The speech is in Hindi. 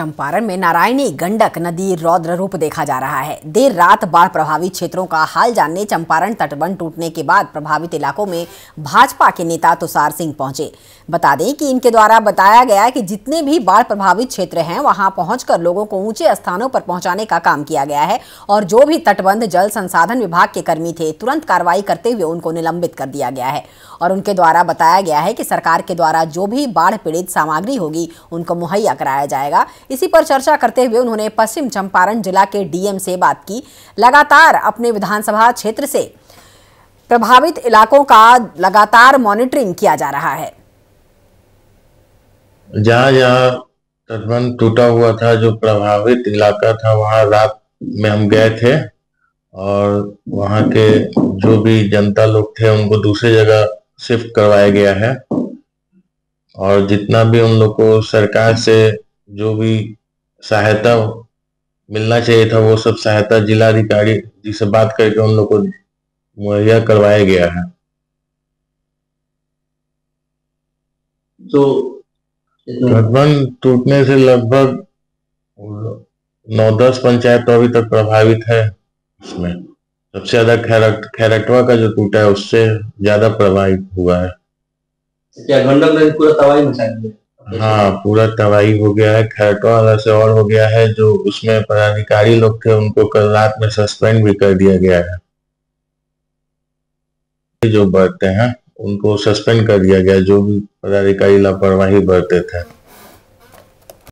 चंपारण में नारायणी गंडक नदी रौद्र रूप देखा जा रहा है। देर रात बाढ़ प्रभावित क्षेत्रों का हाल जानने चंपारण तटबंध टूटने के बाद प्रभावित इलाकों में भाजपा के नेता तुसार सिंह पहुंचे। बता दें कि इनके द्वारा बताया गया कि जितने भी बाढ़ प्रभावित क्षेत्र हैं वहां पहुंचकर लोगों को ऊंचे स्थानों पर पहुंचाने का काम किया गया है और जो भी तटबंध जल संसाधन विभाग के कर्मी थे तुरंत कार्रवाई करते हुए उनको निलंबित कर दिया गया है। और उनके द्वारा बताया गया है कि सरकार के द्वारा जो भी बाढ़ पीड़ित सामग्री होगी उनको मुहैया कराया जाएगा। इसी पर चर्चा करते हुए उन्होंने पश्चिम चंपारण जिला के डीएम से बात की। लगातार अपने विधानसभा क्षेत्र से प्रभावित इलाकों का लगातार मॉनिटरिंग किया जा रहा है। जहाँ तटबंध टूटा हुआ था, जो प्रभावित इलाका था, वहाँ रात में हम गए थे और वहाँ के जो भी जनता लोग थे उनको दूसरी जगह शिफ्ट करवाया गया है और जितना भी उन लोग को सरकार से जो भी सहायता मिलना चाहिए था वो सब सहायता जिलाधिकारी जी से बात करके उन लोग को मुहैया करवाया गया है। तो तटबंध टूटने से लगभग 9-10 पंचायत तो अभी तक प्रभावित है। इसमें सबसे ज्यादा खैरटवा का जो टूटा है उससे ज्यादा प्रभावित हुआ है। क्या गंडक नदी पूरा तबाही मचा दी? हाँ, पूरा तबाही हो गया है। खैरटवा से और हो गया है। जो उसमें पदाधिकारी लोग थे उनको कल रात में सस्पेंड भी कर दिया गया है। जो बरते हैं उनको सस्पेंड कर दिया गया, जो भी पदाधिकारी लापरवाही बरते थे।